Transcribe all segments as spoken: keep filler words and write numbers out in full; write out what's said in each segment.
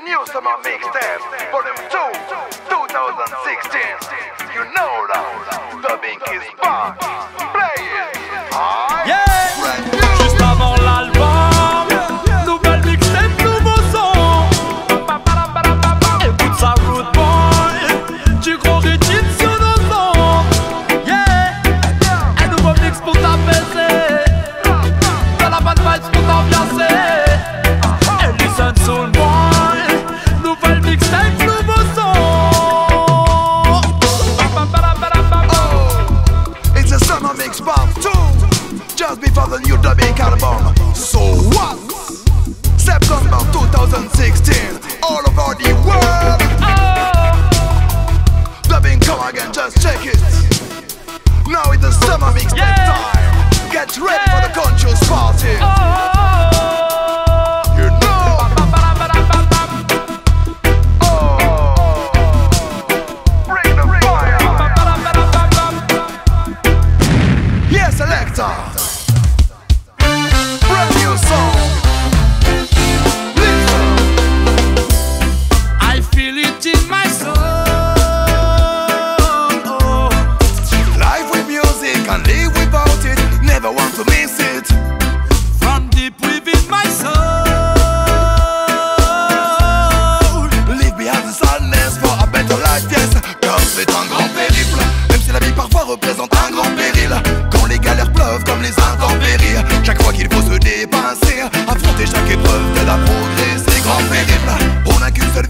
the new summer mixtape, volume two, twenty sixteen. You know that the Bink is back. Play it. Hi. Yeah. Juste avant l'album, nouvelle mixtape, nouveau son. Écoute ça, Root Boy, du gros Richie sur nos noms. Yeah. Un nouveau mix pour t'apaiser, t'as la bonne vibes pour t'ambiancer. Soul Boy, nouvelle mixtape, nouveau son. Oh, it's a summer mix part two, just before the new Dub Inc album. So what? September twenty sixteen, all over the world. Oh. Dub Inc, come again, just check it. Now it's the summer mixtape yeah. time. Get ready yeah. for the conscious party. Oh. Chaque fois qu'il faut se dépasser, affronter chaque épreuve t'aide à progresser. Grand périple, on n'a qu'une seule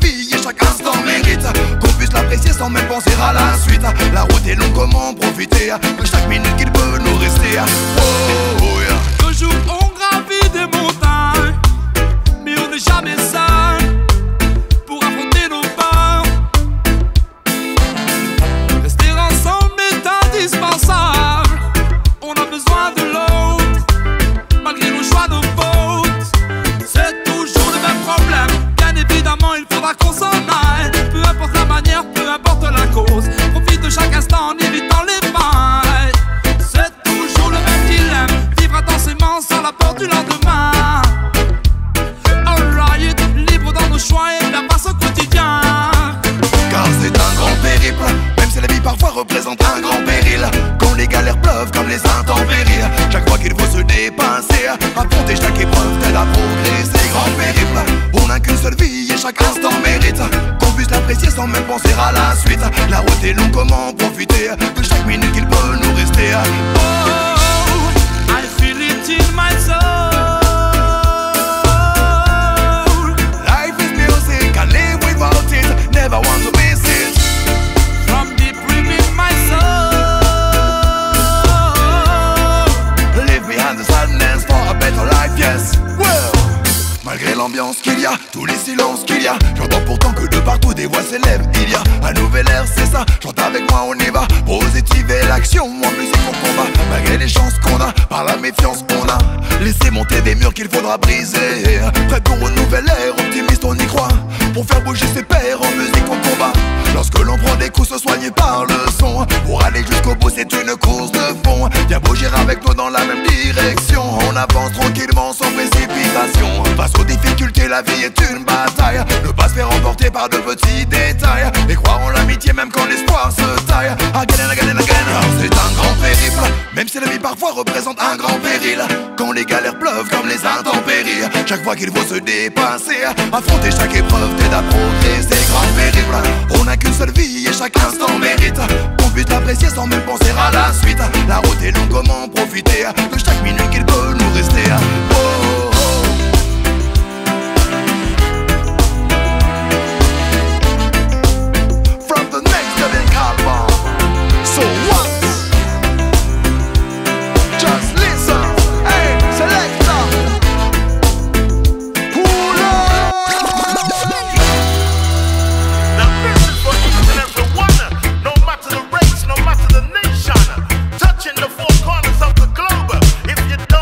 vie et chaque instant mérite qu'on puisse l'apprécier sans même penser à la suite. La route est longue, comment profiter de chaque minute qu'il peut nous rester. Oh. Touching the four corners of the globe. If you don't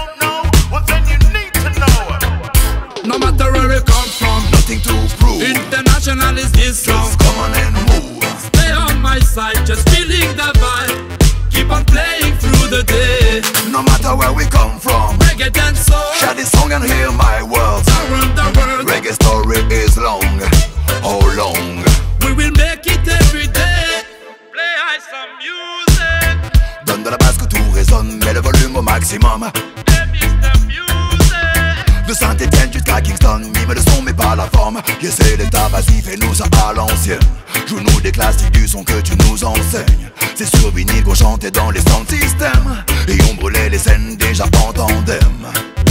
maximum. De Saint-Étienne jusqu'à Kingston, mime le son mais pas la forme. Yeah, c'est l'état, vas-y, fais-nous ça à l'ancienne. Joue-nous des classiques du son que tu nous enseignes. C'est sur vinyle qu'on chantait dans les sound systems, et on brûlait les scènes déjà en tandem.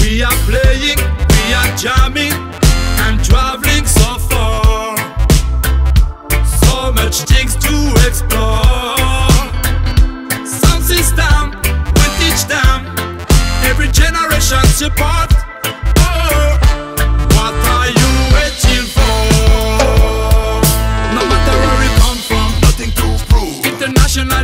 We are playing, we are jamming and traveling so far. So much things to explore. Sound system, we teach them. Every generation support.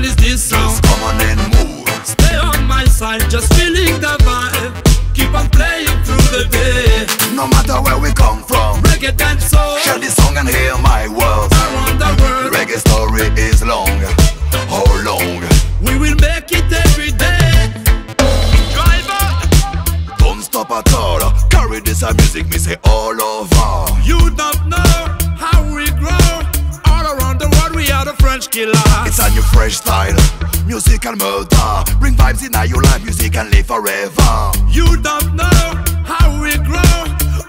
Is this song. Come on and move. Stay on my side, just feeling the vibe. Keep on playing through the day. No matter where we come from, reggae and soul. Share this song and hear my words. Around the world, reggae story is long. How long? We will make it every day. Driver, don't stop at all. Carry this music, me say all over. You don't know how we grow. French killer. It's a new fresh style, musical murder. Bring vibes in your life, music and live forever. You don't know how we grow.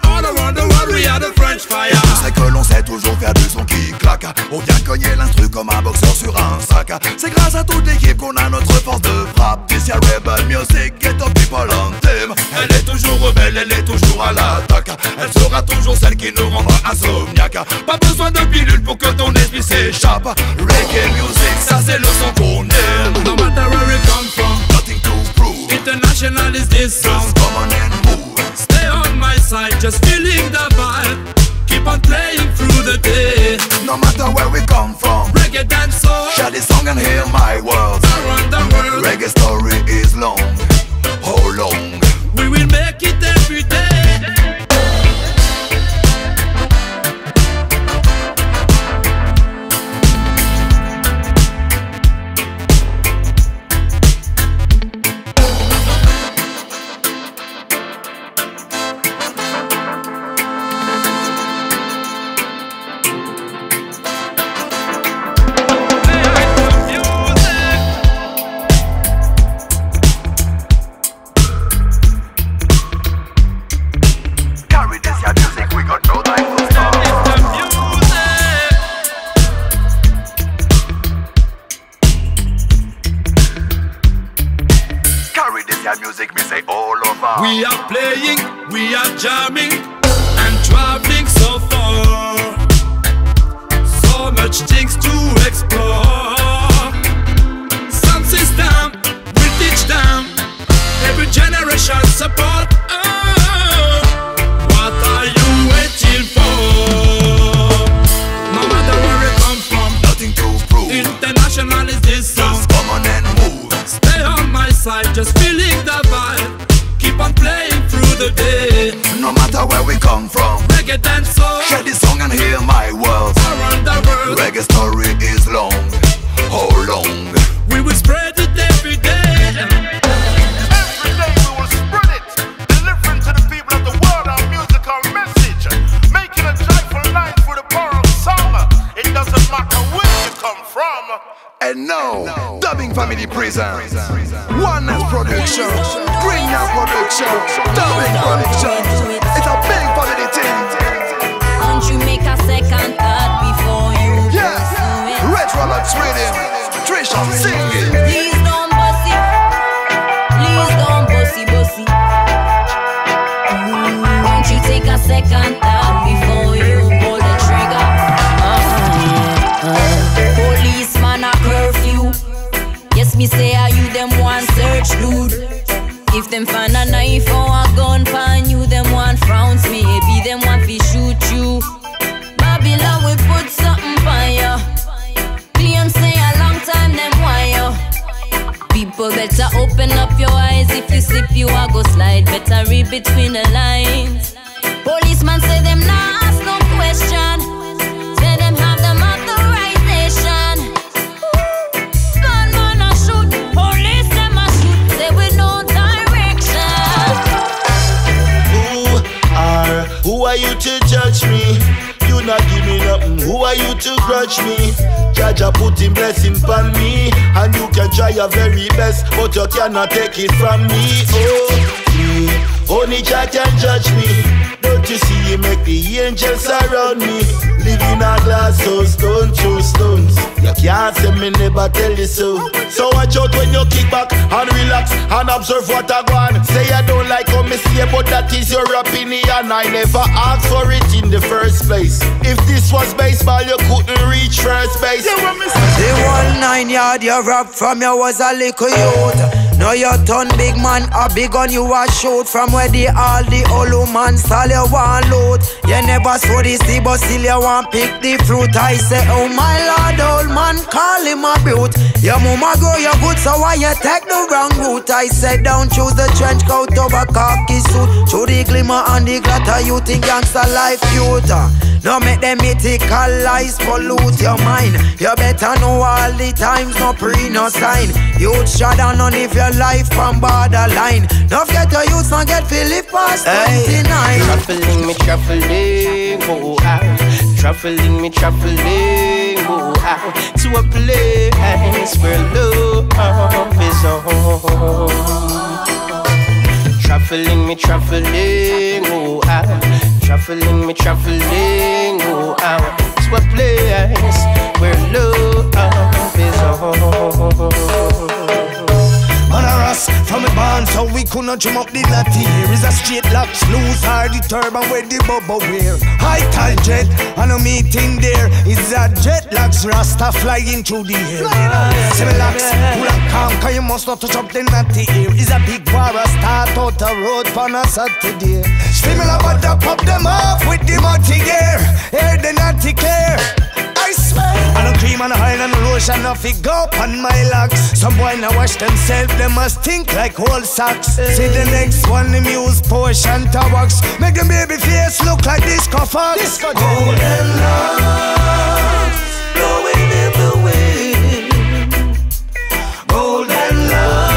All around the world we are the French fire. Et tu sais que l'on sait toujours faire du son qui claque. On vient cogner l'instru comme un boxeur sur un sac. C'est grâce à toute l'équipe qu'on a notre force de frappe. This your rebel music, get the people on them. Elle est toujours rebelle, elle est toujours à l'attaque. Elle sera toujours celle qui nous rendra insomniaque. Pas besoin de pilule pour que ton esprit s'échappe. Reggae music, ça c'est le son qu'on aime. No matter where we come from, nothing to prove. International is this song. Just come on and move. Stay on my side, just feeling the vibe. Keep on playing through the day. No matter where we come from, reggae dance soul. Share this song and hear my words. Around the world, reggae story is long. How long? We will make it every day. We are playing, we are jamming and traveling so far. So much things to explore. Sound system, we teach them. Every generation support. Oh, what are you waiting for? No matter where we come from, nothing to prove. International is this song. Just come on and move. Stay on my side, just feeling the vibe. Keep on playing through the day. No matter where we come from, reggae dance soul. Share this song and hear my words. Around the world, reggae story is long. How long? We will spread it every day. Every day we will spread it, delivering to the people of the world our musical message, making a joyful night for the power of summer. It doesn't matter where you come from. And now, no. Dubbing Family presents One Nice Production, Green Nice Production, Dubbing Production. It's a big family thing. And you make a second thought before you yeah. do it. Retro Lux Sweden, Trisha singing. Please don't bossy, please don't bossy bossy. Won't you take a second thought before you pull the trigger? Uh, uh, policeman, me say are you them one search dude. If them find a knife or a gun pan you, them one frowns, maybe them one fi shoot you. Babylon we put something on ya. Claim say a long time them wire. People better open up your eyes. If you slip you a go slide. Better read between the lines. Policeman say them nah ask no question. Say them have them authorization. Who are you to judge me? You not give me no nothing. Who are you to grudge me? Jaja put him blessing upon me, and you can try your very best, but you cannot take it from me. Oh, me. Only Jah can judge me. Don't you see you make the angels around me? Living a glass house, stone through stones. You can't say me never tell you so. So watch out when you kick back and relax and observe what I want. Say I don't like how me say, but that is your opinion. I never asked for it in the first place. If this was baseball, you couldn't reach first base. Yeah, the one nine yard you robbed from you was a little youth. Now you turn big man, a big on you a shoot. From where the all the old man stall you want load. You never saw this tea, but still you want pick the fruit. I say, oh my lord, old man, call him a brute. Your mama grow your good, so why you take the wrong route? I said, don't choose the trench coat over khaki suit. Through the glimmer and the glitter, you think gangsta life cute. Now make them mythical lies pollute your mind. You better know all the times no pre no sign. You'd shut down on if your life from borderline. Don't get your youth, don't get Philip past twenty-nine. Truffling me, truffling, go out. Truffling me, truffling, go out. To a place where love is on. Truffling me, truffling, go out. Truffling me, truffling, go out to a place where love is on. Man a Ras from a band, so we could not dream up the natty. Here is a straight locks, loose hard, the turban where the bubble wear. High tall jet, and a meeting there. It's a jet locks, Rasta flying through the air. Seven locks, pull and calm, cause you must not touch up the natty here. It's a big war, a start out a road for a Saturday. Similar but I pop them off with the multi gear. Air the naughty care, I swear. And a cream and a high and a lotion off it go up on my locks. Some boy now wash themselves, they must think like old socks. See the next one, the muse potion to wax. Make them baby face look like disco fox. Disco golden love, blowing in the wind. Golden love.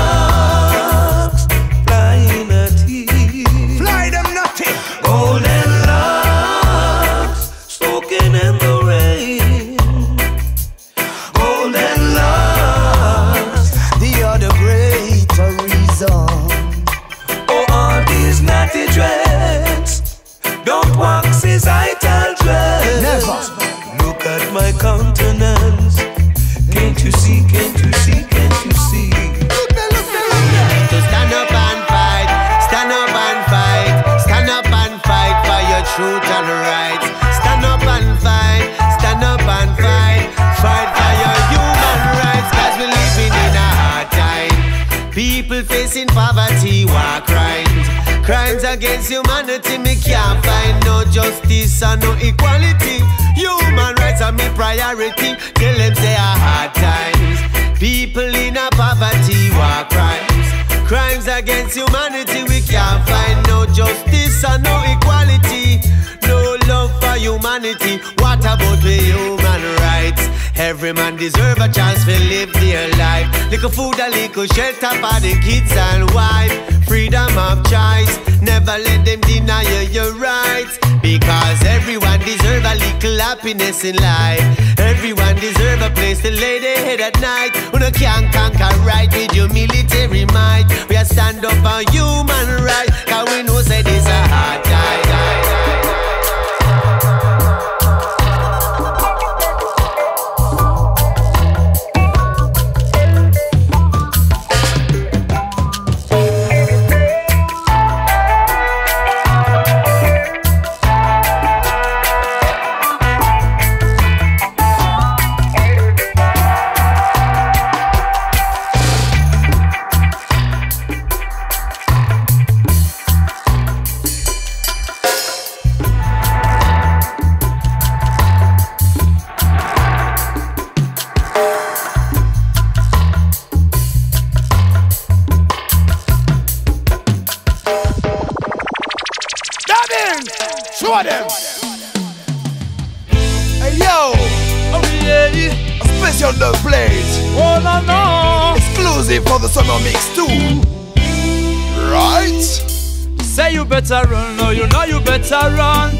Facing poverty, war crimes, crimes against humanity. Me can't find no justice and no equality. Human rights are me priority. Tell them say are hard times. People in a poverty, war crimes, crimes against humanity. We can't find no justice and no equality. No love for humanity. What about the human rights? Every man deserve a chance to live their life. Little food and little shelter for the kids and wife. Freedom of choice, never let them deny you your rights. Because everyone deserve a little happiness in life. Everyone deserve a place to lay their head at night. Who no can conquer right with your military might. We are stand up for human rights, cause we know say this a hard time. Run, no, you know you better run.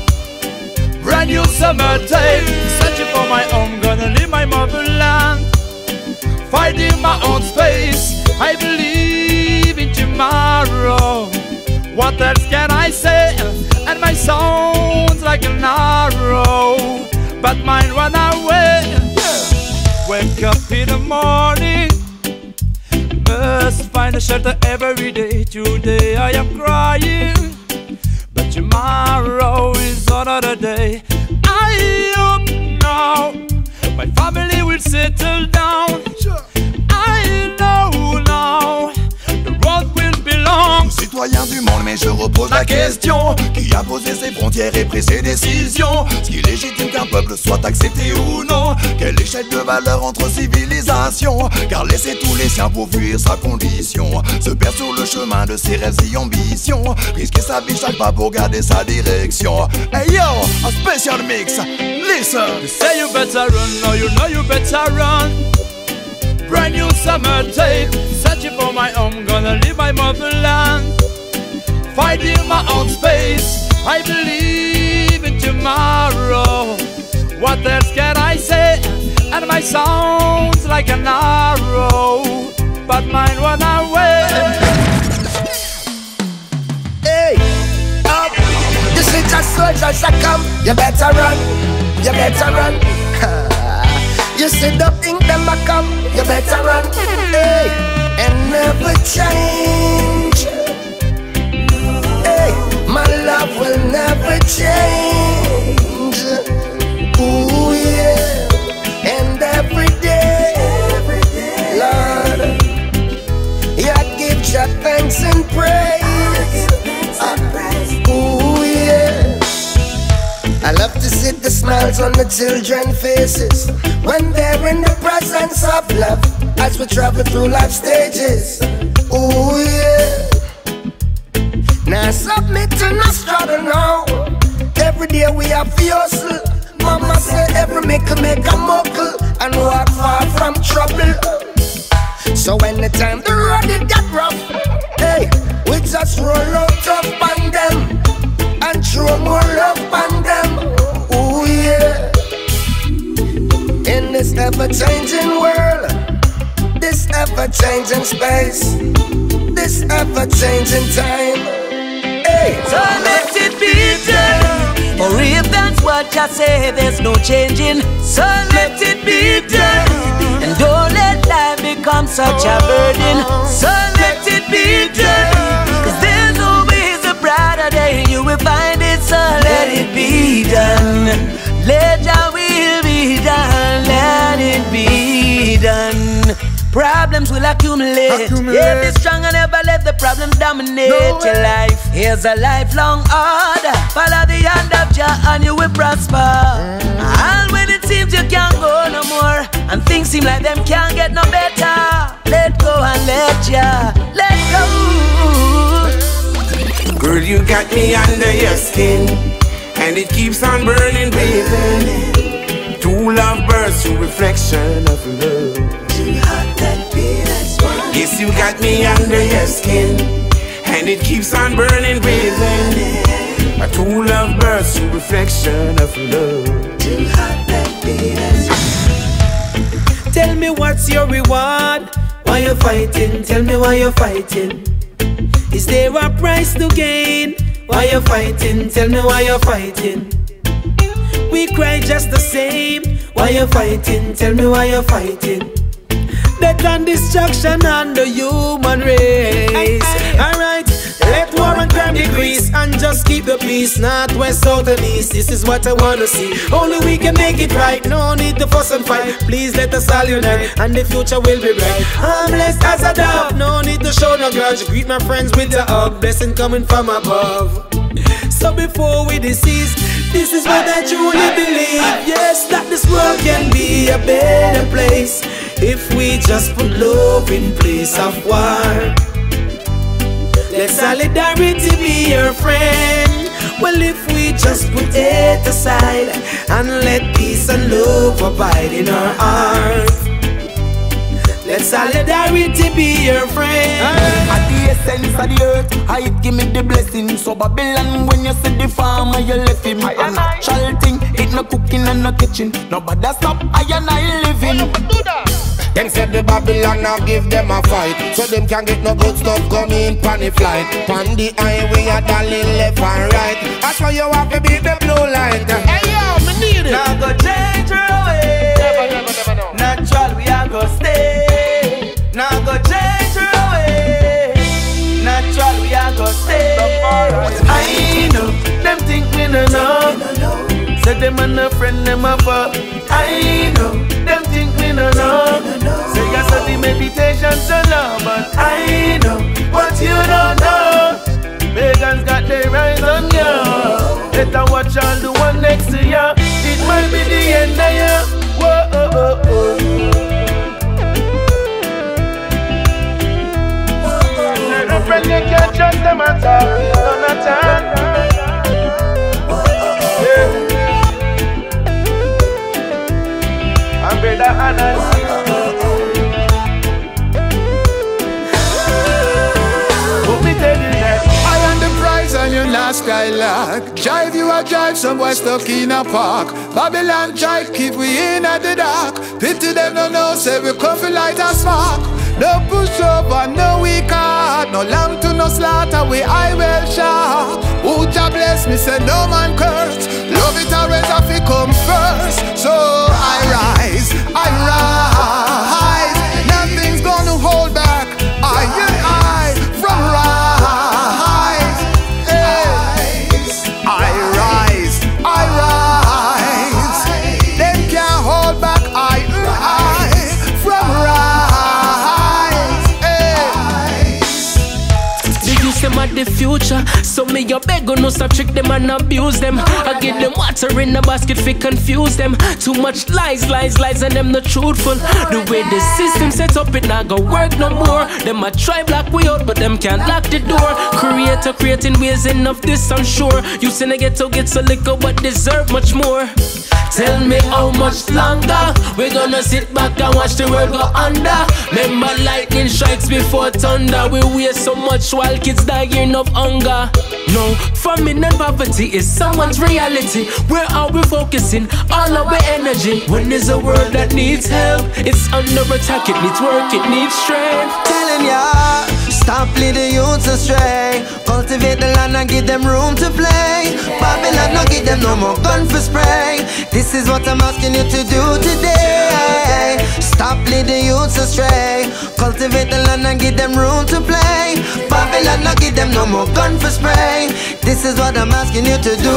Run new summertime. Searching for my home, gonna leave my motherland, finding my own space. I believe in tomorrow. What else can I say? And my sound's like an arrow, but mine run away. Wake up in the morning, must find a shelter every day. Today I am crying, but tomorrow is another day. I am now, my family will settle down. I know now, the world will belong. Citoyen du monde, mais je repose la question. Qui a posé ses frontières et pris ses décisions? Ce qui est légitime qu'un peuple soit accepté ou non? Quelle échelle de valeur entre civilisations? Car laisser tous les siens pour fuir sa condition, se perd sur le chemin de ses rêves et ambitions, risquer sa vie chaque pas pour garder sa direction. Hey yo, a special mix, listen. You say you better run, now you know you better run. Brand new summer tape, searching for my home, gonna leave my motherland, finding my own space. I believe in tomorrow. What else can I say? And my sound's like an arrow, but mine run away. Hey, up! This is just soldiers that come. You better run, you better run. You see the ink them a come, you better run, hey, and never change. Hey, my love will never change. Ooh yeah, and every day, Lord, yeah, give your thanks and praise. Uh, ooh yeah, I love to see the smiles on the children's faces when they're in the presence of love, as we travel through life stages. Ooh yeah. Now submit to no struggle now. Every day we have the hustle. Mama said every make a make a muckle and walk far from trouble. So anytime the road it get rough, hey, we just roll out tough on them and throw more love on them. Ooh yeah. In this ever-changing world, this ever-changing space, this ever-changing time, hey. So let it be done, for if that's what you say, there's no changing. So let it be done, and don't let life become such a burden. So let it be done, cause there's always a brighter day, you will find it. So let it be done, let your will be done, let it be done. Problems will accumulate, accumulate. Yeah, be strong and never let the problems dominate no your life. Here's a lifelong order, follow the hand of Jah and you will prosper. Mm. And when it seems you can't go no more, and things seem like them can't get no better, let go and let Jah, let go. Girl, you got me under your skin, and it keeps on burning, baby. Two love bursts, through reflection of love. Yes, you got me under your skin, and it keeps on burning, baby. A two love bursts, through reflection of love. Tell me what's your reward? Why you fighting? Tell me why you're fighting. Is there a price to gain? Why you fighting? Tell me why you're fighting. We cry just the same. Why you fighting? Tell me why you're fighting. Death and destruction on the human race. Alright, let war and crime decrease, and just keep the peace, north, west, south and east. This is what I wanna see. Only we can make it right, no need to fuss and fight. Please let us all unite, and the future will be bright. Harmless as a dove, no need to show no grudge. Greet my friends with a hug, blessing coming from above. So before we decease, this is what I truly believe. Yes, that this world can be a better place if we just put love in place of war. Let solidarity be your friend. Well, if we just put it aside and let peace and love abide in our hearts. Let solidarity be your friend. At the silence of the earth. I give me the blessing. So Babylon, when you see the farmer, you left him. I am not shalting, it no cooking and no kitchen. Nobody stop, I and I living. Them said the Babylon now give them a fight, so them can't get no good stuff coming pan the flight. Pan the highway a darling left and right. That's why you have to beat the blue line. Hey yo, me need it. Now go change your way. Never, never, never, no. Natural we are go stay. Now go change your way. Natural we are go stay. I know them think me no know. Said them and a friend them a fuck. I know them think me no know. The meditation so long, but I know what you don't know. Pagans got their eyes on you. Better watch all the one next to you. It might be the end of you. Whoa, oh, oh, oh. No friend, you can't trust them at all. No, not at all. Yeah. I'm better than us. Last I lack. Jive you a jive, somewhere stuck in a park. Babylon jive, keep we in at the dark. Pity them no know, say we come for light and spark. No push over, no we can't. No lamb to no slaughter, we I will shout. Uja bless me, say no man curse. Love it always have to come first. So I rise, I rise. Nothing's gonna hold back. I and I from rise. The future, so me your beg on no stop trick them and abuse them. I give them water in the basket fi confuse them. Too much lies, lies, lies, and them not truthful. The way the system set up, it not go work no more. Them a try block we out, but them can't lock the door. Creator creating ways enough this I'm sure. You sin a ghetto gets a little, but deserve much more. Tell me how much longer we're gonna sit back and watch the world go under. Remember lightning strikes before thunder. We waste so much while kids dying of hunger. No, famine and poverty is someone's reality. Where are we focusing all our energy? When is a world that needs help? It's under attack, it needs work, it needs strength. Telling ya, stop leading youths astray. Cultivate the land and give them room to play. Babylon, no give them no more gun for spray. This is what I'm asking you to do today. Stop leading youths astray. Cultivate the land and give them room to play. Babylon, no give them no more gun for spray. This is what I'm asking you to do.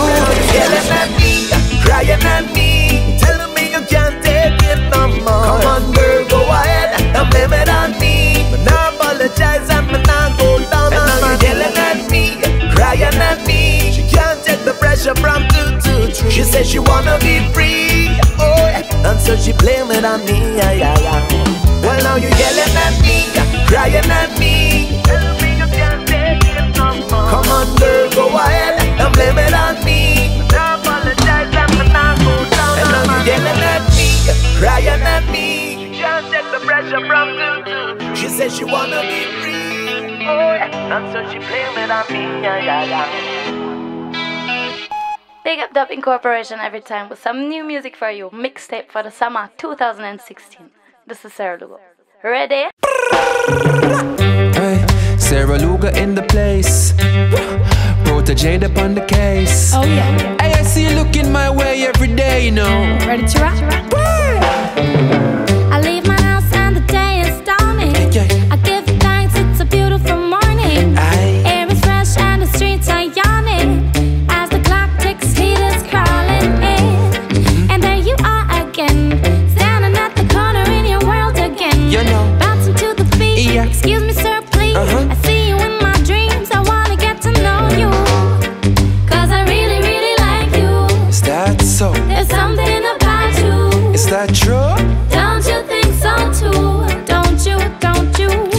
Yelling at me, crying at me, telling me you can't take it no more. Come on girl, go ahead and blame it on me. But now I apologize and me now go down on my knees. Yelling at me, crying at me, she can't take the pressure from two to three. She said she wanna be free, oh yeah, and so she blame it on me, yeah, yeah, yeah. Well now you yelling at me, crying at me, telling me you can't take it no more. Come on girl, go ahead and blame it on me. Now I apologize and me now go down on my knees. Yelling at me, crying at me, she can't take the pressure from two to three. She said she wanna be free, oh yeah, and so she blame it on me, yeah, yeah, yeah. Big up Dub Incorporation every time with some new music for you. Mixtape for the summer two thousand sixteen. This is Sara Lugo. Ready? Hey, Sara Lugo in the place. Brought a Jade up on the case. Oh yeah. Hey, I see you looking my way every day, you know. Ready to rock? I leave my house and the day is dawning. Yeah. I give thanks, it's a beautiful morning. Aye. Air is fresh and the streets are yawning. Excuse me, sir, please. Uh-huh. I see you in my dreams. I wanna get to know you, 'cause I really, really like you. Is that so? There's something about you. Is that true? Don't you think so too? Don't you, don't you?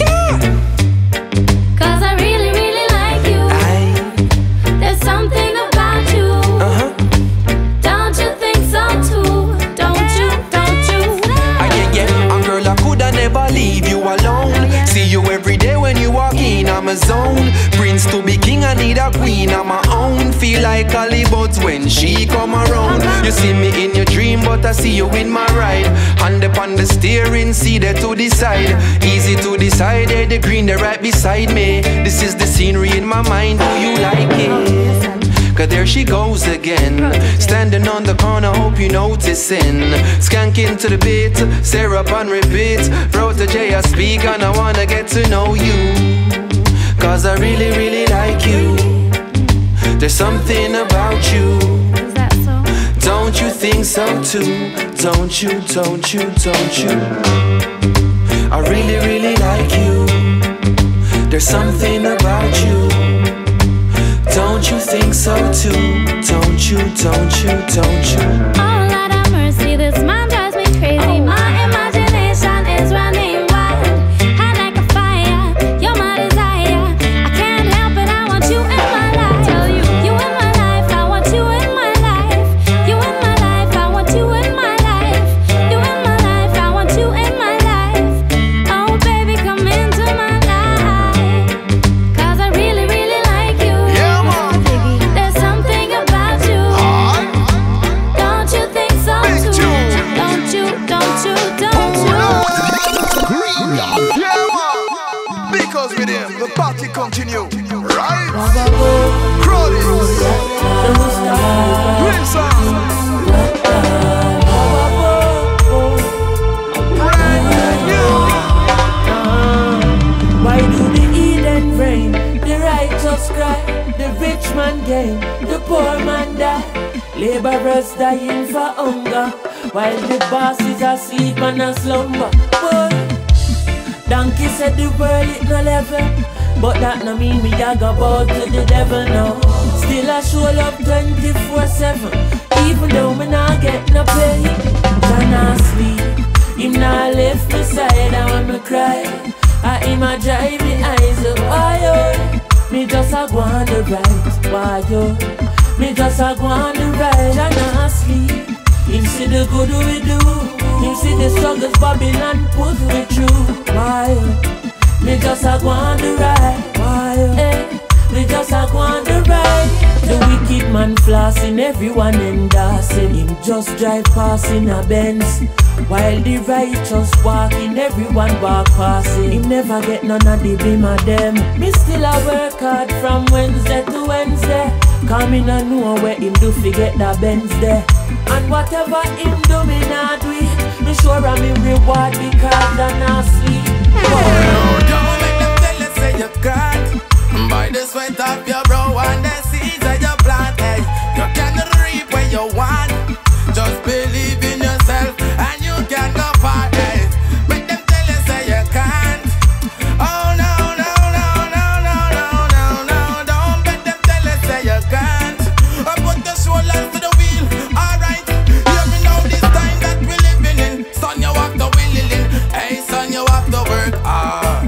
sound. Prince to be king, I need a queen of my own. Feel like Calibuts when she come around. You see me in your dream, but I see you in my ride. Hand upon the steering, see there to decide. Easy to decide, there the green, there right beside me. This is the scenery in my mind, do you like it? Cause there she goes again, standing on the corner, hope you noticing. Skanking to the beat, syrup on repeat. Protege, I speak and I wanna get to know you, cause I really, really like you. There's something about you. Don't you think so too? Don't you, don't you, don't you? I really, really like you. There's something about you. Don't you think so too? Don't you, don't you, don't you? Oh Lord have mercy, this man drives me crazy. My imagination is running wild, hot like a fire, you're my desire. I can't help it, I want you in my life. Tell you, you in my life, I want you in my life. You in my life, I want you in my life. You in my life, I want you in my life. Oh baby, come into my life, cause I really, really continue, right? Crowley's Wilson brand new. Why do the Eden reign? The righteous cry, the rich man gain, the poor man die. Laborers dying for hunger, while the bosses are asleep and a slumber. Boy, donkey said the world it no level, but that no mean we a go bow to the devil now. Still I show up twenty-four seven, even though me nah get no pay. I nah sleep, him nah left me side, and when me cry, I him a dry me eyes up. Why yo? Me just a go on the ride. Why yo? Me just a go on the ride. I nah sleep, him see the good we do, him see the struggles Babylon put we through. Why yo? Me just a go on the ride, why? Hey, me just a go on the ride. The wicked man flossing, everyone endorsing him. Just drive past in a Benz, while the righteous walking, everyone walk passing. Him never get none of the beam of them. Me still a work hard from Wednesday to Wednesday, cause me no know where him do fi get that Benz there. And whatever him do, me nah do it. Me sure I'm him reward because I nah sleep. Don't make them tell you say you can't. By the sweat of your brow and the seeds of your plant, hey, you can reap where you want. Just believe in yourself and you can go far, hey. Make them tell you say you can't. Oh no, no, no, no, no, no, no, no. Don't make them tell you say you can't. I put the shoulders to the wheel, alright. Hear me now, this time that we living in. Son, you have to be living. Hey son, you have to work hard.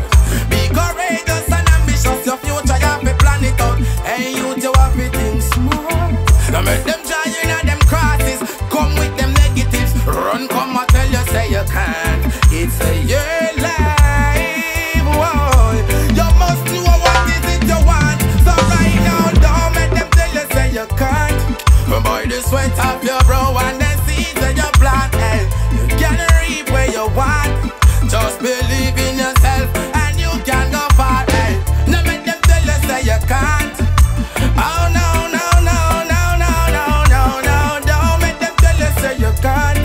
Be courageous and ambitious, your future you have to plan it out. Hey youth, you have to think smart. Now make them try you know them crosses, come with them negatives. Run come and tell you say you can't. It's a your life, boy. You must know what is it you want. So right now don't make them tell you say you can't. Boy the sweat off your brow and the seeds of your plant, hey, you can reap where you want. Just believe in yourself and you can go far, hey. No make them tell you say you can't. Oh no, no, no, no, no, no, no, no. Don't make them tell you say you can't.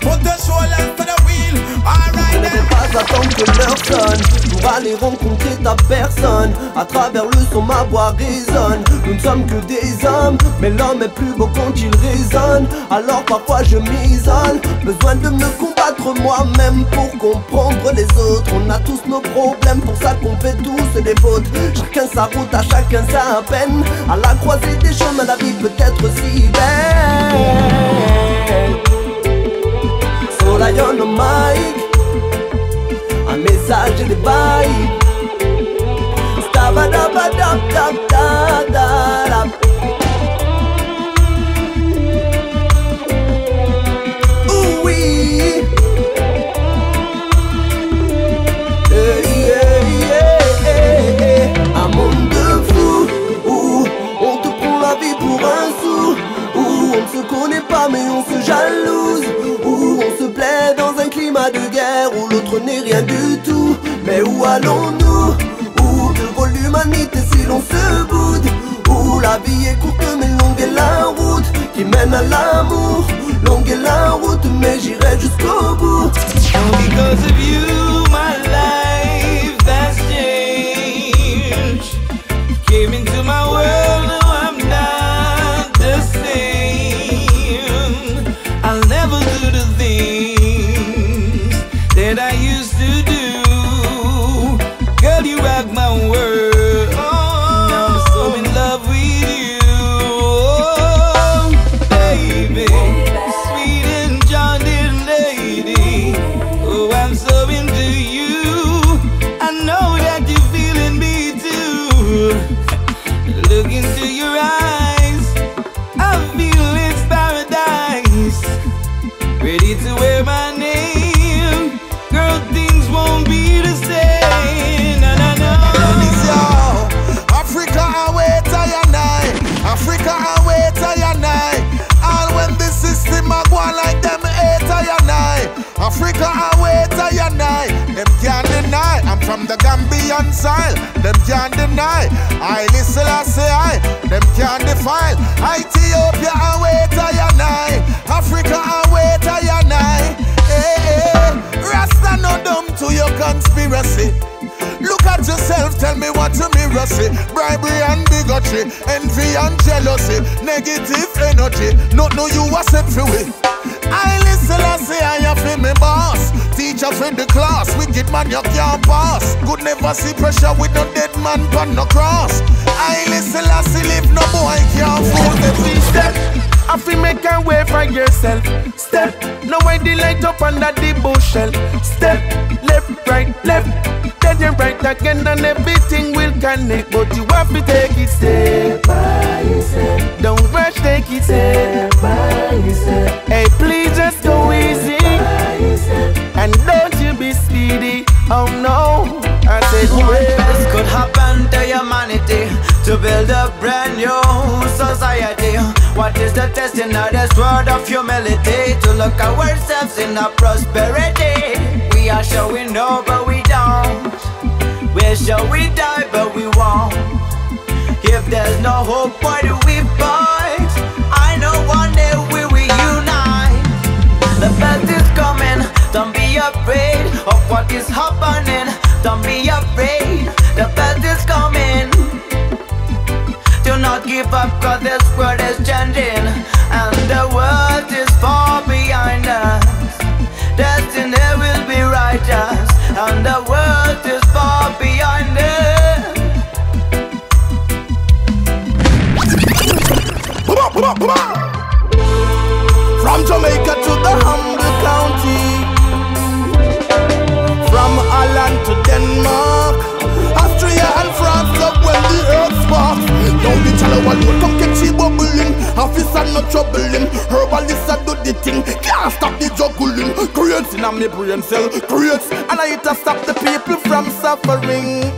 Put the shoulders to the wheel, alright then. Ne pas attendre que l'heure sonne, nous allons rencontrer ta personne. À travers le son ma voix résonne. Nous ne sommes que des hommes, mais l'homme est plus beau quand il résonne. Alors parfois je m'isole, besoin de me comprendre moi-même pour comprendre les autres. On a tous nos problèmes, pour ça qu'on fait tous des fautes. Chacun sa route, à chacun sa peine. À la croisée des chemins, la vie peut être si belle. Solaion au mic, un message et des vibes. Stabadabadabdabdadab. Oui. I'm allons-nous? Où devant l'humanité si l'on se boude? Où la vie est courte mais longue est la route qui mène à l'amour. Longue est la route mais j'irai jusqu'au bout. And because of you my life has changed. You came into my world, now I'm not the same. I'll never do the things that I used to do. Girl, you rock my world. Africa away, I and I. Them can't deny. I'm from the Gambian soil. Them can't deny. I listen, I say I. Them can't defile. Ethiopia away, I and I. Africa away, I and I. Hey, hey. Rasta no dumb to your conspiracy. Look at yourself, tell me what you mirror see. Bribery and bigotry, envy and jealousy, negative energy. Not know you was set for it. I listen, I say I am for me boss. Teachers in the class, wicked man you can't pass. Could never see pressure with no dead man but no cross. I listen, I see live no boy can't fool the system. I feel make a way for yourself. Step, no way the light up under the bushel. Step, left, right, left. Then you're right again and everything will connect. But you have to take it step by step. Don't rush, take it step by step. Hey, please just go easy. And don't you be speedy, oh no. I said one thing could happen to humanity, to build a brand new society. What is the testing of the sword of humility? To look at ourselves in our prosperity. We are sure we know but we don't. We're sure we die but we won't. If there's no hope, why do we fight? I know one day we will unite. The best is coming, don't be afraid of what is happening. Don't be afraid, the best is coming. Do not give up cause this world is changing. And the world is far behind us. Destiny will be righteous. And the world is far behind us. From Jamaica to the humble county, from Holland to Denmark, Austria and France, love when the earth sparks. Now the Chalawa load come catch it bubbling. Officer no troubling, herbalist a do the thing. Can't stop the juggling. Creates in a me brain cell, creates. And I hate to stop the people from suffering.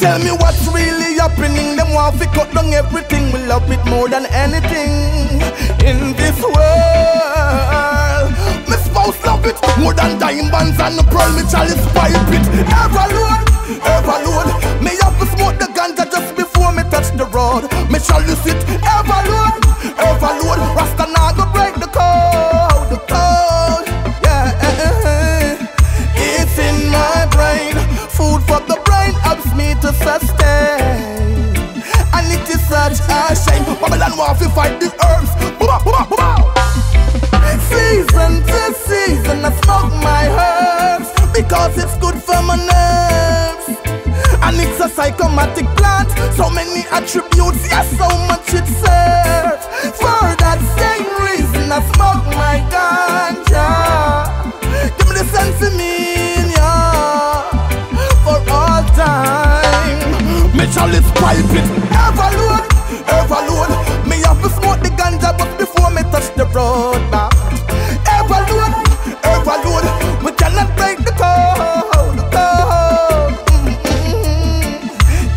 Tell me what's really happening. Them want to cut down everything. We love it more than anything in this world. My spouse love it more than diamonds and the pearl, me chalice pipe it. Everload, everload. Me have to smoke the ganja just before me touch the road. Me chalice it. Everload, everload. Rasta nah go break the code, the code. Yeah, it's in my brain. Food for the brain helps me to sustain. And it is such a shame. Babylon wants to fight the herbs. Season to season I smoke my herbs because it's good for my nerves. And it's a psychomatic plant, so many attributes, yes, so much it serves. For that same reason I smoke my ganja. Give me the sense of me, yeah, for all time. Me chalice pipe it. Everload, everload. Me have to smoke the ganja but before me touch the road now. Everload, everload. We cannot break the code, the code. Mm-hmm.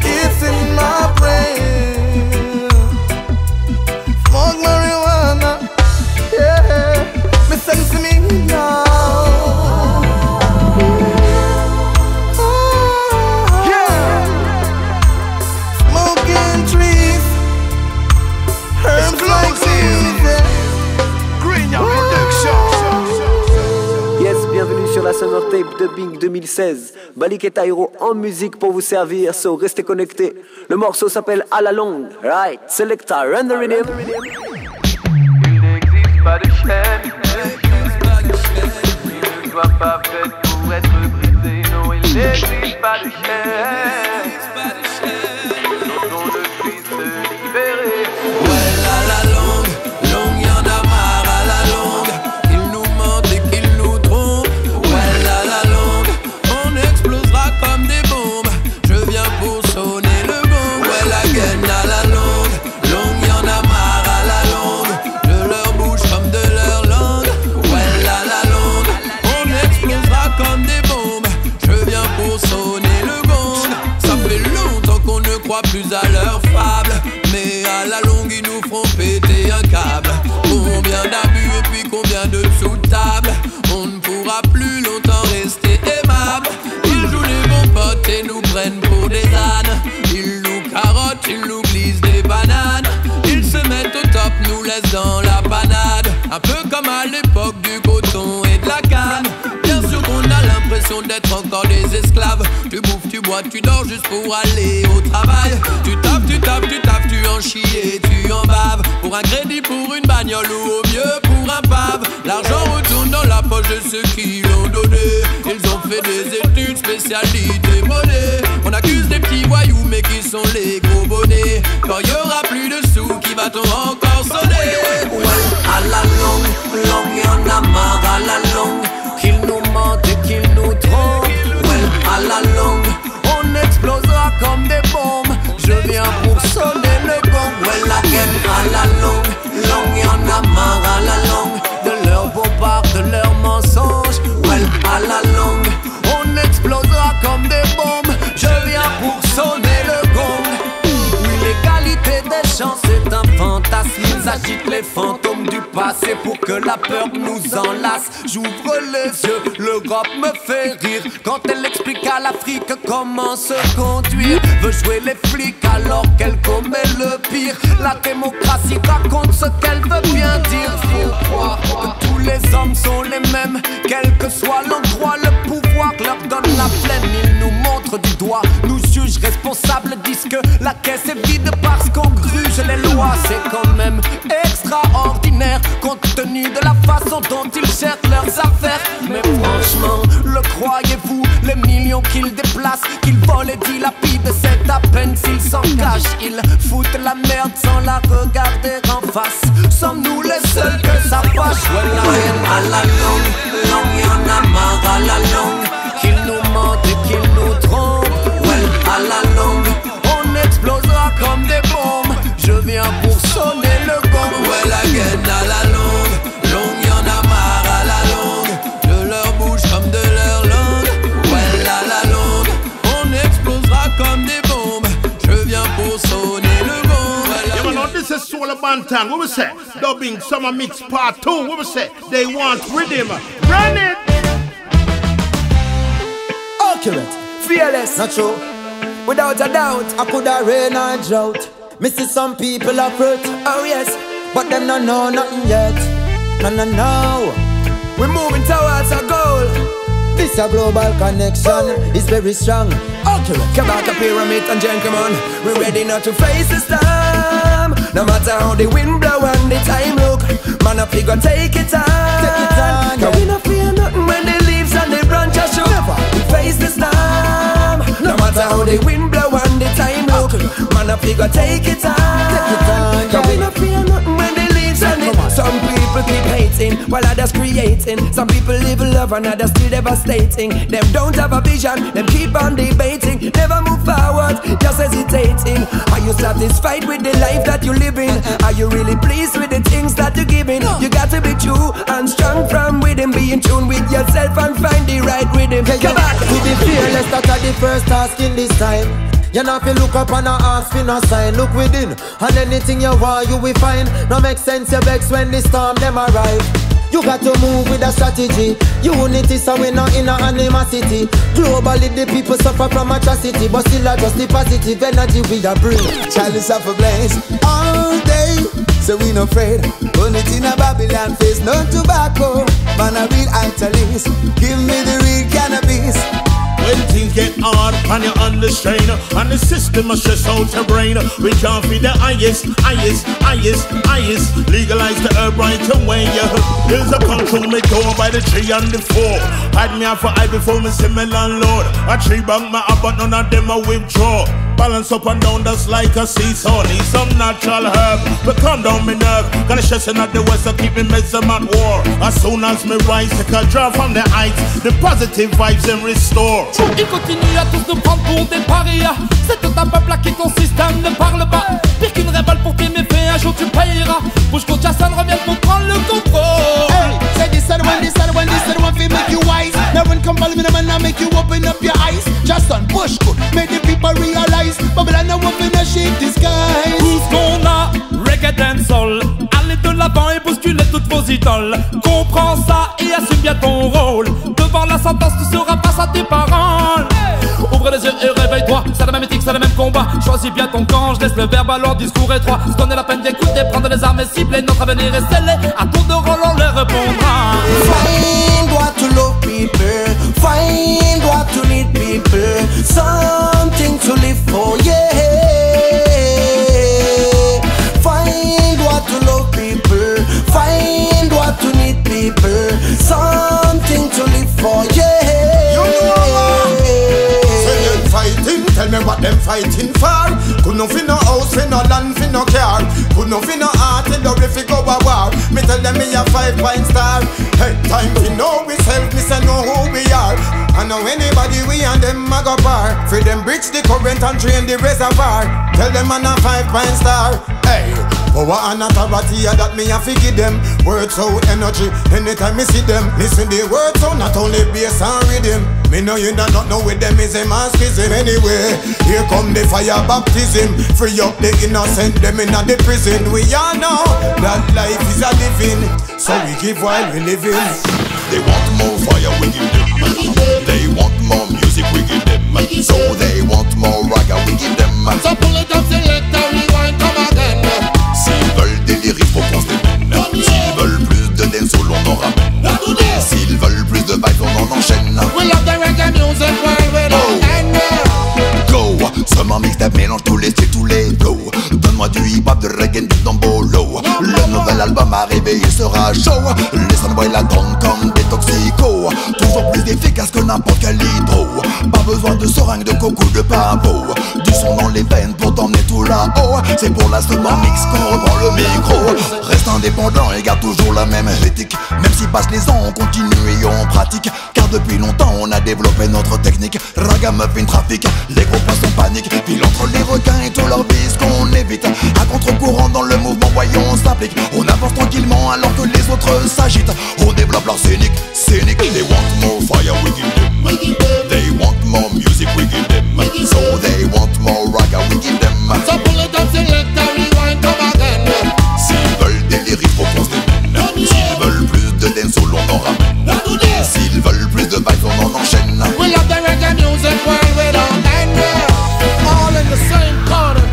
It's in my brain. Smoke marijuana, yeah. Me sense me now. Oh. The Bink deux mille seize. Balik et Taïro en musique pour vous servir, so restez connectés. Le morceau s'appelle À la longue. Right, Selecta, run the rhythm. Il n'existe pas de chaîne, il ne doit pas être pour être brisé. Non, il n'existe pas de chaîne, dont on ne puisse se libérer. Ouais, à la longue, longue, y en a marre. Plus à leur fable, mais à la longue ils nous font péter un câble. Combien d'abus et puis combien de sous-tables. On ne pourra plus longtemps rester aimable. Ils jouent les bons potes et nous prennent pour des ânes. Ils nous carottent, ils nous glissent des bananes. Ils se mettent au top, nous laissent dans la panade. Un peu comme à l'époque du coton et de la canne. Bien sûr qu'on a l'impression d'être encore des esclaves. Tu bouffes, tu bois, tu dors juste pour aller au travail. Tu tapes, tu tapes, tu tapes, tu en chies et tu en baves. Pour un crédit, pour une bagnole ou au mieux pour un pave. L'argent retourne dans la poche de ceux qui l'ont donné. Ils ont fait des études, spécialité monnaie. On accuse des petits voyous mais qui sont les gros bonnets. Quand il y aura plus de sous, qui va-t-on encore sonner? Ouais, à la longue, longue, y'en a marre à la longue. Qu'ils nous mentent et qu'ils nous trompent. À la longue, on explosera comme des bombes. Je viens pour sonner le gong. Ouais, la guerre à la longue, longue, y'en a marre à la longue. De leurs bobards, de leurs mensonges. Ouais, à la longue, on explosera comme des bombes. Je viens pour sonner le gong. Oui, l'égalité des chances est un fantasme. Ils agitent les fantômes du passé pour que la peur nous enlace. J'ouvre les yeux, l'Europe me fait rire quand elle explique à l'Afrique comment se conduire. Veut jouer les flics alors qu'elle commet le pire. La démocratie raconte ce qu'elle veut bien dire. Faut croire que tous les hommes sont les mêmes, quel que soit l'endroit. Le pouvoir leur donne la flemme, ils nous montrent du doigt, nous jugent responsables, disent que la caisse est vide parce qu'on gruge les lois. C'est quand même extraordinaire compte tenu de la façon dont ils cherchent leurs affaires. Mais franchement, le croyez-vous, les millions qu'ils déplacent, qu'ils volent et dilapident, c'est à peine s'ils s'en cachent. Ils foutent la merde sans la regarder en face. Sommes-nous les seuls que ça fâche? Ouais, à la longue, longue, y'en a marre à la longue. Qu'ils nous mentent et qu'ils nous trompent. Ouais, à la longue, on explosera comme des bombes. Je viens pour sonner le gong. Ouais, la guerre à la longue, longue, y'en a marre à la longue. De leur bouche comme de leur langue. Ouais, à la longue, on explosera comme des bombes. Je viens pour sonner le gong. You know, this is Solaion Tang. What we say? Dubbing Summer Mix Part two. What we say? They want rhythm. Run it! Accurate, fearless, not true. Without a doubt, I could have rain or drought. Me see some people are hurt, oh yes, but them no know nothing yet. No, no, no. We're moving towards our goal. This a global connection, it's very strong. Okay, come out the pyramid and gentlemen, we're ready now to face the storm. No matter how the wind blow and the time look, man up, we gon' take it on. Take it on, yeah. Cause we no fear nothing when the leaves and the branches shook. Never. We face the storm. No matter how the wind blow and the time look, man up, we gon' take it on. Take it on, yeah. Cause we no fear nothing when the leaves and the... Some people keep hating while others creating. Some people live in love and others still devastating. Them don't have a vision, them keep on debating. Never move forward, just hesitating. Are you satisfied with the life that you live in? Are you really pleased with the things that you're giving? You got to be true and strong from within. Be in tune with yourself and find the right rhythm. Come yeah, back to the fearless, that are the first task in this time. You know if you look up and ask for no sign. Look within, and anything you want you will find. No make sense you vex when the storm them arrive. You got to move with a strategy. Unity so we not in a animosity. Globally the people suffer from atrocity, but still I just the positive energy we are bring. Chalice of a blaze all day, so we no afraid. Burn it in a Babylon face, no tobacco. Man a real altalist, give me the real cannabis. When things get hard and you're under strain and the system must stress out your brain, we can't feed the highest, highest, highest, highest. Legalize the herb right away. There's a control me door by the tree and the four. Hide me out for eye before me see my landlord. A tree bank my up but none of them I withdraw. Balance up and down, that's like a seesaw. Need some natural herb, but calm down me nerve. Got a stress in the west, I keep me medicine at war. As soon as me rise, I can draw from the heights, the positive vibes and restore. Ils continuent à tous nous prendre pour des parias. C'est tout un peuple à qui ton système ne parle pas. Pire qu'une révolte pour tes méfaits, un jour tu payeras. Bouge contre Jason, reviens pour prendre le contrôle. Hey, say this and one, this and one, this and one, they make you wise. Now when come follow me, man, I make you open up your eyes. Jason, push good, make the people realize. Babylon a wolf in a sheep disguise. Tout ce qu'on a, reggae and soul. Allez de l'avant et bousculez toutes vos idoles. Comprends ça et assume bien ton rôle. Devant la sentence, tu seras face à tes paroles. Ouvre les yeux et réveille-toi. C'est la même éthique, c'est le même combat. Choisis bien ton camp, je laisse le verbe à leur discours étroit. Se donner la peine d'écouter, prendre les armes et cibler. Notre avenir est scellé, à tour de rôle on leur répondra. Find what to love people, find what to need people, something to live for, yeah. Find what to love people, find what to need people, something to live for, yeah. You know what? Say them fighting, tell me what them fighting for. Could no fi no house, fi no land, fi no car. Could no fi no heart, it don't if go a war. Me tell them me a five point star. Hey, time fi know we self, me say know who we are. I know anybody we and them a go par. Free them bridge the current and train the reservoir. Tell them I'm a five point star. Hey, power and authority that me a fi give them. Words out energy, anytime me see them. Listen the words out, not only bass and rhythm. Me know you not know with them is a masochism. Anyway, here come the fire baptism. Free up the innocent, them in the prison. We all know that life is a living, so we give while we living. They want more fire, we give them. They want more music, we give them. So they want more raga, we give them. So pull it up, select and rewind, come again. S'ils veulent des lyriques, faut qu'on se démène. S'ils veulent plus de dancehall, on en ramène. S'ils veulent plus de vibes, on en enchaîne. We love the reggae music, while we don't end. Go, seulement mixtape, mélange tous les styles, tous les flows. Donne-moi du hip-hop, de reggae, du tambolo. Le nouvel album arrivé, il sera chaud. Les soundboys l'attendent comme des toxicos. Toujours plus efficaces que n'importe quel hydro. Pas besoin de seringue, de coco, de pavot. Du son dans les veines pour t'emmener tout là-haut. C'est pour la seulement mix qu'on reprend le micro. Reste indépendant et garde toujours la même éthique. Même si passent les ans, on continue et on pratique. Car depuis longtemps, on a développé notre technique. Ragamuffin trafic, les gros poissons paniquent. Pile entre les requins et tous leurs vices qu'on évite. À contre-courant dans le mouvement, voyons, on s'applique. On avance tranquillement alors que les autres s'agitent. On développe leur scénique, scénique. They want more fire, we give them. They want more music, we give them. So they want more raga, we give them. So pull it up, select and rewind, come again. S'ils veulent des lyriques, faut qu'on se démène. S'ils veulent plus de dancehall, on en ramène. S'ils veulent plus de vibes, on en enchaîne. We love the reggae music, while we don't end. All in the same corner,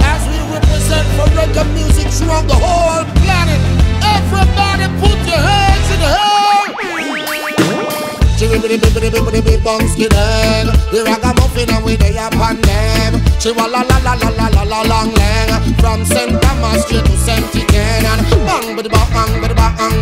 as we represent for reggae music throughout the whole planet. Everybody put your hands in the air. The ragamuffin and we they upon them. Chihuahua-la-la-la-la-la-la-long-lang. From Saint Thomas straight to Saint Tiken. And bang-ba-da-ba-bang-ba-da-bang.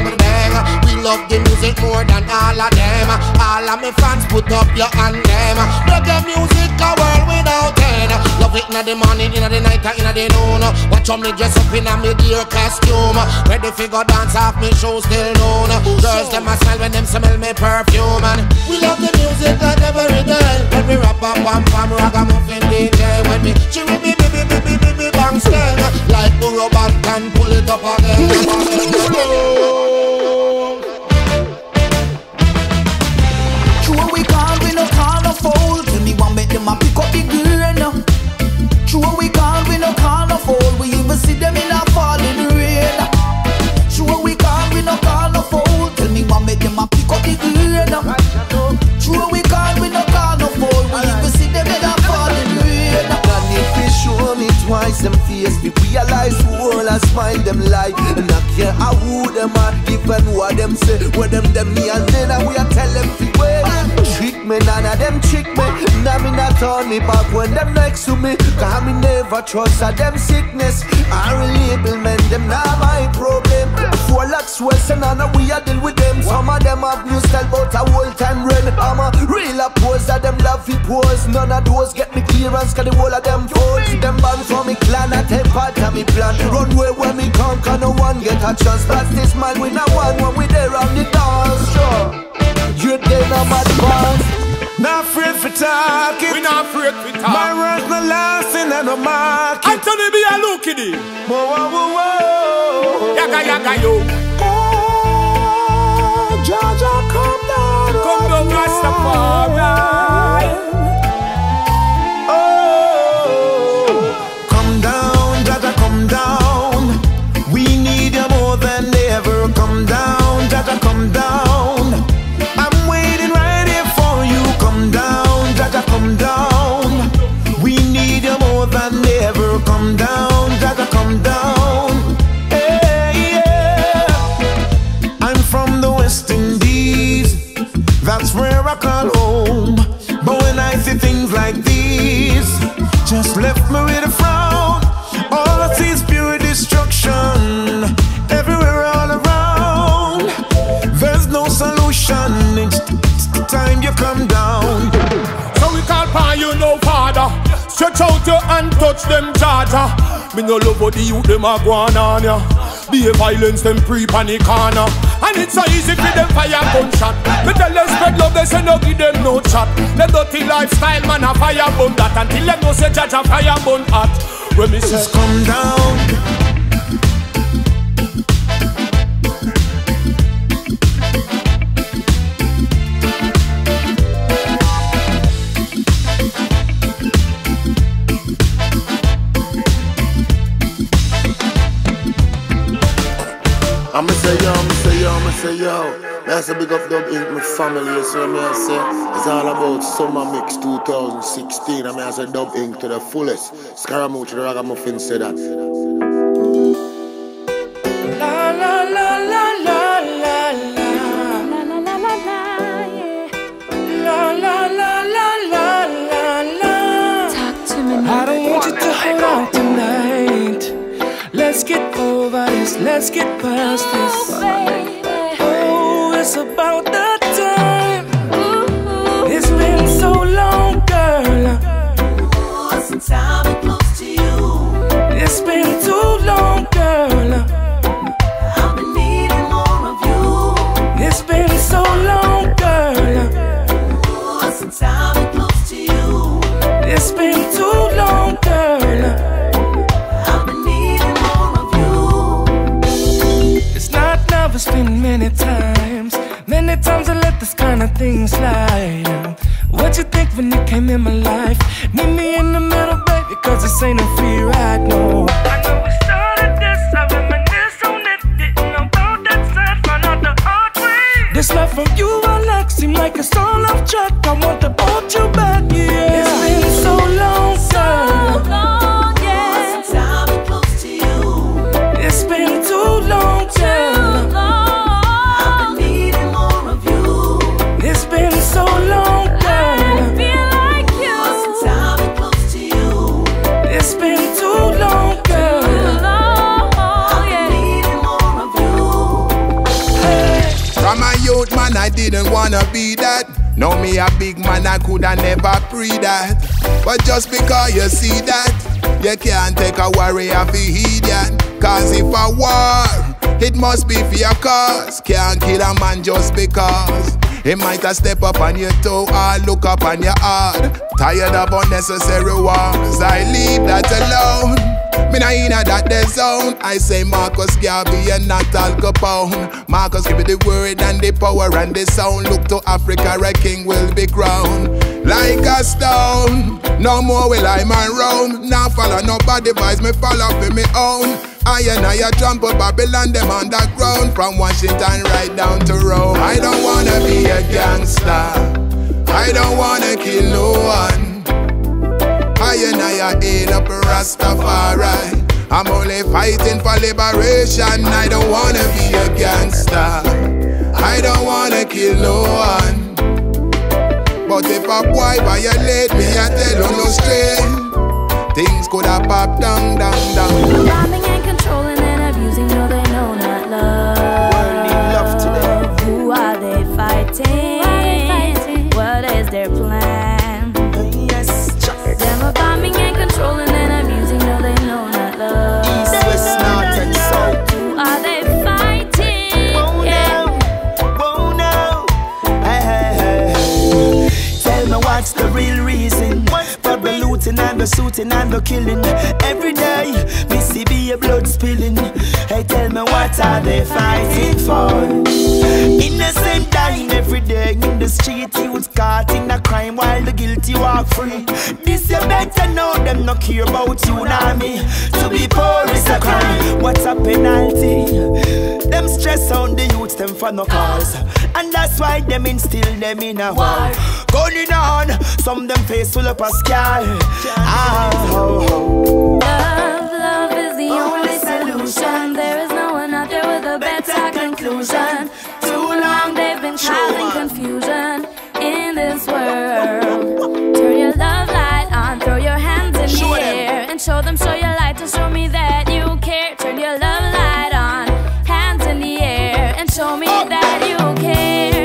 We love the music more than all of them. All of my fans put up your hand them. Reggae music a world without end. Love it in the morning, in the night, in the noon. Watch how me dress up in a me dear costume. Where the figure dance off me show still known. Girls them a smile when them smell me perfume. And we love the music that never return. When we rap up and pam ragamuffin D J. When me chirri me me me me me me bang slang. Like the robot can pull it up again. True we call, we no call no fold. Tell me one make them a pick up the gear now. True we call, we no call no fold. We even see them in a falling rain. True we call, we no call no fold. Tell me one make them a pick up the gear now. True we call, we no call no fold. We even see them in a falling rain. Danny Fish. eyes, them face, we realize who all a smile, them lie. And I care how who them are, even what them say. What them, them, me and then I, we are tell them to wait. Trick me, none of them trick me. Now me not turn me back when them next to me. Cause me never trust a them sickness. I relabel men, them not my problem. Four locks west and none of we are deal with them. Some of them have new style but a whole time run. I'm a real oppose that them love he pose. None of those get me clearance cause the whole of them foes. Them band for me clan, I take part of me plan. Runway where me come cause no one get a chance. Blast this man with no one when we there on the dance sure. You're dead on my band. Not afraid for talking. We not afraid for talking. My words not lasting and no market. I tell you be a look at it. Whoa, whoa, whoa, whoa. Yaga, yaga, yo. Oh, Jaja, come down. Come down, Rastafari. Oh, come down, Jaja, come down. We need you more than ever. Come down, Jaja, come down. That's where I call home. But when I see things like these, just left me with a frown. All I see is pure destruction everywhere all around. There's no solution. It's the time you come down. So we can't find you no father. Stretch out your hand, touch them Jaja. Me no love for the youth, them a go on ya. Be a violence, them pre-panic on ya. And it's so easy for them fire gunshot. We tell them spread love, they say no give them no chat. Them dirty lifestyle, man a fire burn that. Until them no say Jaja fire burn hot. When me says come down, I'ma say yo, I'ma say yo, I'ma say yo. That's a big up Dub Inc, my family, you see what I say? It's all about Summer Mix two thousand sixteen. I mean, I said Dub Inc to the fullest. Scaramouche, the ragamuffin, say that. La la la la la la la la la la la, yeah. La la la la la la la. Talk to me now. I don't want you to hang out tonight. Let's get over this, let's get past this. Oh, it's about the time. It's been so long, girl. Oh, since I've been close to you. It's been too long, girl. I've been needing more of you. It's been so long, girl. Oh, since I've been close to you. It's been too long, girl. It's been many times, many times I let this kind of thing slide. What you think when you came in my life? Meet me in the middle, baby, cause this ain't no free ride, no. I know we started this, I reminisce on it. Didn't know about that side, found out the hard way. This love from you I like, seem like it's all off track. I want to hold you back, yeah. It's been so long, sir. So long, yeah. Since I've been close to you. It's been too long, sir. So long, girl. I feel like you. Since I've been close to you. It's been too long, girl. Too long, yeah. I've been needing more of you. Hey. From a youth man, I didn't wanna be that. Now me a big man, I coulda never pre that. But just because you see that, you can't take a worry of the idiot. Cause if I war, it must be for your cause. Can't kill a man just because. He might a step up on your toe or look up on your heart. Tired of unnecessary wars, I leave that alone. Me nah inna that de zone. I say Marcus Garvey and not Al Capone. Marcus give me the word and the power and the sound. Look to Africa, a king will be crowned. Like a stone, no more will I man roam. Now follow nobody vice, me follow for me own. I and I a trample Babylon, them underground. From Washington right down to Rome. I don't wanna be a gangster. I don't wanna kill no one. I Lion, I ain't up Rastafari. I'm only fighting for liberation. I don't wanna be a gangster. I don't wanna kill no one. But if a boy violate me, I tell him no straight. Things could have popped down, down, down. Bombing and controlling and abusing, no, they know not love. World need love today. Who are they fighting? Are they fighting? What is their plan? Yes, just them are bombing and controlling and abusing, no, they know not love. East, west, north, and south. Who are they fighting? Oh no, oh no. Hey, hey, hey. Tell me what's the real reason? The looting and the shooting and the killing. Every day, me see be a blood spilling. Hey, tell me what are they fighting for? Innocent dying every day in the street. Youths caught in a crime while the guilty walk free. This you better know them no care about you nor me. To be poor is a crime. What's a penalty? Them stress on the youths, them for no cause. And that's why them instill them in a war. Gun in on, some them face full up a scar. Oh. Love, love is the only solution. There is no one out there with a better conclusion. Too long they've been causing confusion in this world. Turn your love light on, throw your hands in the air, and show them, show your light to show me that you care. Turn your love light on, hands in the air, and show me that you care.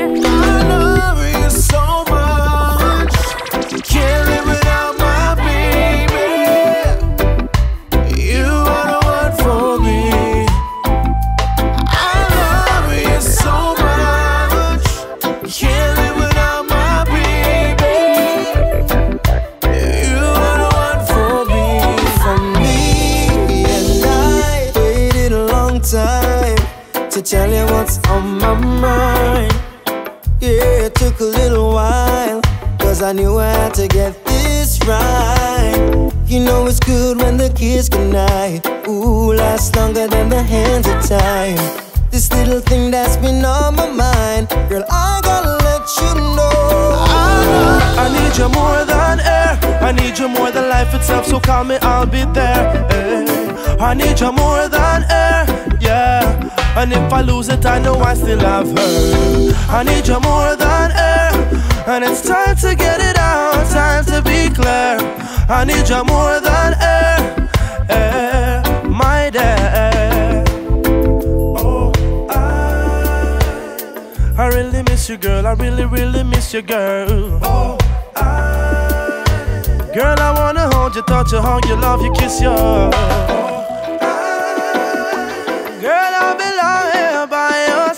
I love you so much, can't live without. To tell you what's on my mind. Yeah, it took a little while, cause I knew I had to get this right. You know it's good when the kiss goodnight, ooh, lasts longer than the hands of time. This little thing that's been on my mind, girl, I gotta let you know I, I need you more than air. I need you more than life itself, so call me, I'll be there, eh. I need you more than air, yeah. And if I lose it, I know I still have her. I need you more than air, and it's time to get it out, time to be clear. I need you more than air, air, my dear. Oh, I, I really miss you, girl. I really, really miss you, girl. Oh, I, girl, I wanna hold you, touch you, hug you, love you, kiss you. Oh,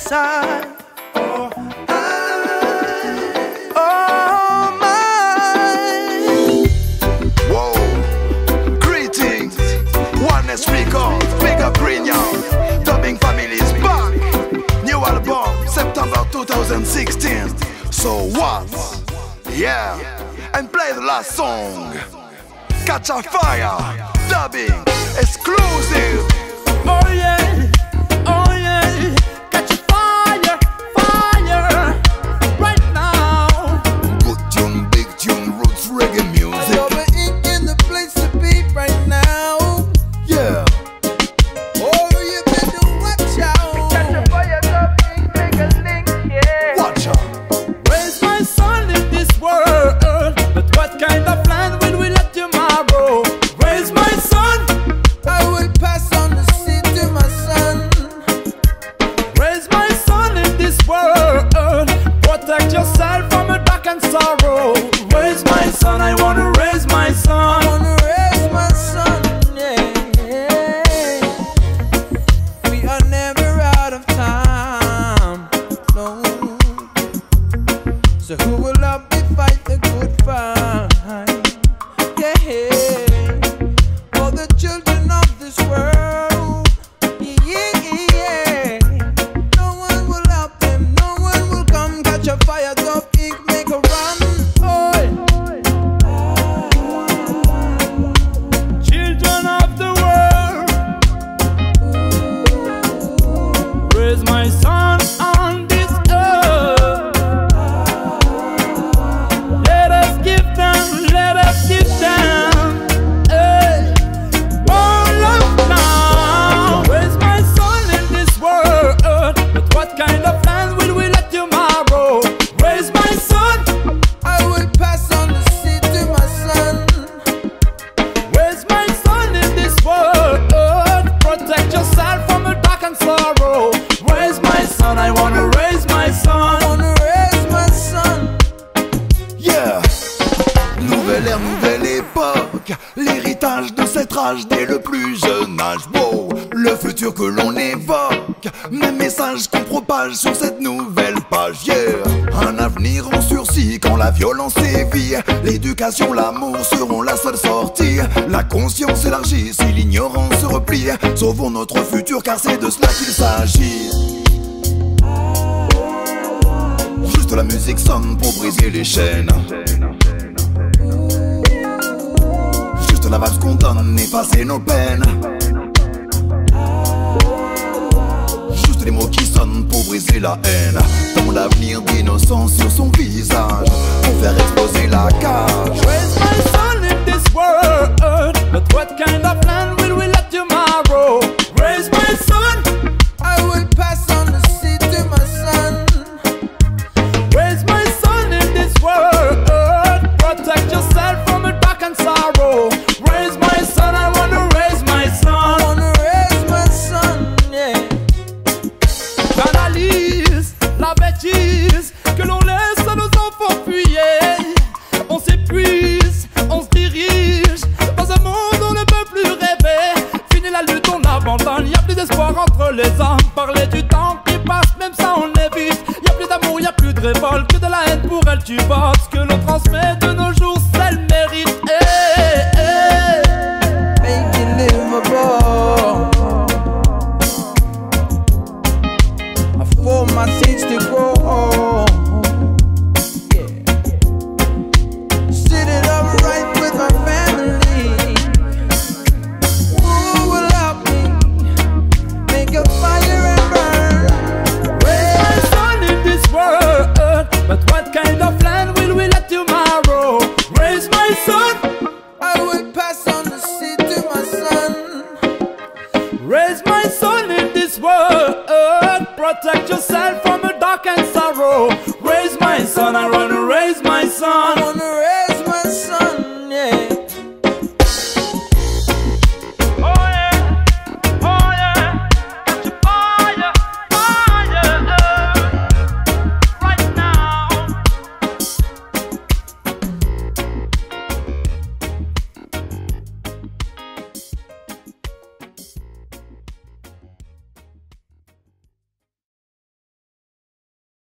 side. Oh, I, oh my. Whoa, greetings. One speak on, bigger premium. Dubbing families back. New album, September two thousand sixteen. So what? Yeah, and play the last song. Catch a fire. Dubbing exclusive. Oh yeah. Let us give them, let us give them message dès le plus jeune âge. Wow, le futur que l'on évoque, mes messages qu'on propage sur cette nouvelle page. Yeah. Un avenir en sursis quand la violence sévit. L'éducation, l'amour seront la seule sortie. La conscience élargie si l'ignorance se replie. Sauvons notre futur car c'est de cela qu'il s'agit. Juste la musique sonne pour briser les chaînes. La vache qu'on donne effacer nos peines. Juste les mots qui sonnent pour briser la haine. Dans l'avenir d'innocence sur son visage, pour faire exploser la cage. Where's my son in this world? But what kind of land will we let tomorrow? Where's my son? I will pass on the sea to my son. Where's my son in this world? Protect yourself from attack and sorrow. Les hommes parlaient du temps qui passe, même ça on l'évite. Y'a plus d'amour, y'a plus de révolte, que de la haine pour elle tu votes. Ce que l'on transmet de nos jours, c'est le mérite. Hey, hey. Make it livable. I've got my stage to go on. Yeah. Sit it up right with my family. But what kind of land will we let tomorrow? Raise my son. I will pass on the sea to my son. Raise my son in this world. Protect yourself.